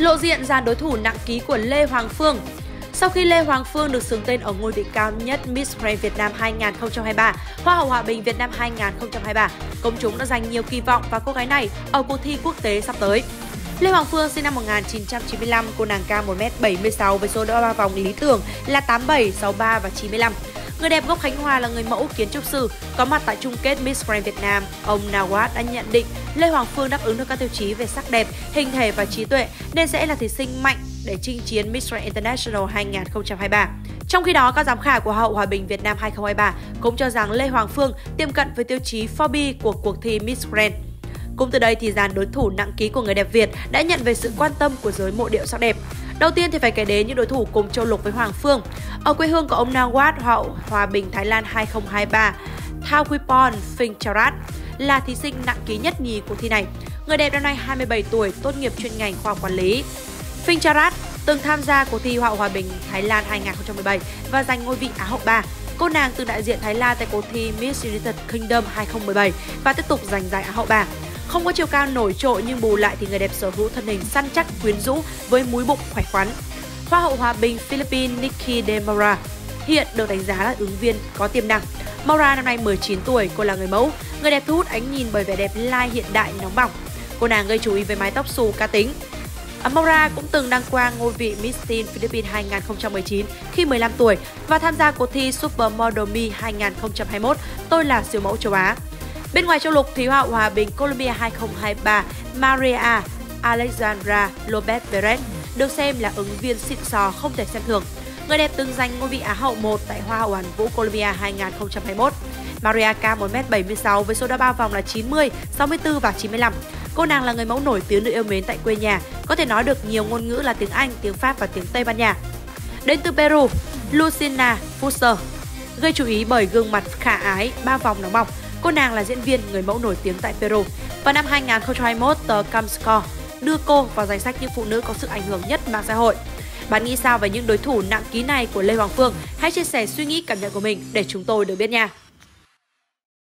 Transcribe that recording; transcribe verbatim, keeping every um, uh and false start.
lộ diện dàn đối thủ nặng ký của Lê Hoàng Phương. Sau khi Lê Hoàng Phương được xướng tên ở ngôi vị cao nhất Miss Grand Việt Nam hai không hai ba, Hoa hậu Hòa Bình Việt Nam hai không hai ba, công chúng đã dành nhiều kỳ vọng vào cô gái này ở cuộc thi quốc tế sắp tới. Lê Hoàng Phương sinh năm một nghìn chín trăm chín mươi lăm, cô nàng cao một mét bảy mươi sáu với số đo ba vòng lý tưởng là tám mươi bảy, sáu mươi ba và chín mươi lăm. Người đẹp gốc Khánh Hòa là người mẫu kiến trúc sư, có mặt tại chung kết Miss Grand Việt Nam. Ông Nawat đã nhận định Lê Hoàng Phương đáp ứng được các tiêu chí về sắc đẹp, hình thể và trí tuệ nên sẽ là thí sinh mạnh để chinh chiến Miss Grand International hai không hai ba. Trong khi đó, các giám khảo của Hoa hậu Hòa Bình Việt Nam hai không hai ba cũng cho rằng Lê Hoàng Phương tiệm cận với tiêu chí Forbes của cuộc thi Miss Grand. Cũng từ đây thì dàn đối thủ nặng ký của người đẹp Việt đã nhận về sự quan tâm của giới mộ điệu sắc đẹp. Đầu tiên thì phải kể đến những đối thủ cùng châu lục với Hoàng Phương. Ở quê hương của ông Nawat, Hoa hậu Hòa Bình Thái Lan hai không hai ba, Thao Quipon, Fink Charat là thí sinh nặng ký nhất nhì cuộc thi này. Người đẹp năm nay hai mươi bảy tuổi, tốt nghiệp chuyên ngành khoa học quản lý. Fink Charat từng tham gia cuộc thi Hoa hậu Hòa Bình Thái Lan hai không một bảy và giành ngôi vị Á hậu ba. Cô nàng từng đại diện Thái Lan tại cuộc thi Miss United Kingdom hai không một bảy và tiếp tục giành giải Á hậu ba. Không có chiều cao nổi trội nhưng bù lại thì người đẹp sở hữu thân hình săn chắc, quyến rũ với múi bụng khỏe khoắn. Hoa hậu Hòa Bình Philippines Nikki De Mora hiện được đánh giá là ứng viên có tiềm năng. Mora năm nay mười chín tuổi, cô là người mẫu. Người đẹp thu hút ánh nhìn bởi vẻ đẹp lai hiện đại nóng bỏng. Cô nàng gây chú ý với mái tóc xù cá tính. Mora cũng từng đăng quang ngôi vị Miss Teen Philippines hai không một chín khi mười lăm tuổi và tham gia cuộc thi Supermodel Me hai không hai mốt, Tôi là siêu mẫu châu Á. Bên ngoài châu lục thì Hoa hậu Hòa Bình Colombia hai không hai ba Maria Alexandra Lopez Perez được xem là ứng viên xịn sò không thể xem thường. Người đẹp từng giành ngôi vị Á hậu một tại Hoa hoàn Vũ Colombia hai không hai mốt. Maria cao một mét bảy mươi sáu với số đo ba vòng là chín mươi, sáu mươi tư và chín mươi lăm. Cô nàng là người mẫu nổi tiếng được yêu mến tại quê nhà, có thể nói được nhiều ngôn ngữ là tiếng Anh, tiếng Pháp và tiếng Tây Ban Nha. Đến từ Peru, Lucina Fusse gây chú ý bởi gương mặt khả ái, ba vòng nóng bỏng. Cô nàng là diễn viên, người mẫu nổi tiếng tại Peru. Vào năm hai không hai mốt, tờ Camscore đưa cô vào danh sách những phụ nữ có sức ảnh hưởng nhất mạng xã hội. Bạn nghĩ sao về những đối thủ nặng ký này của Lê Hoàng Phương? Hãy chia sẻ suy nghĩ, cảm nhận của mình để chúng tôi được biết nha!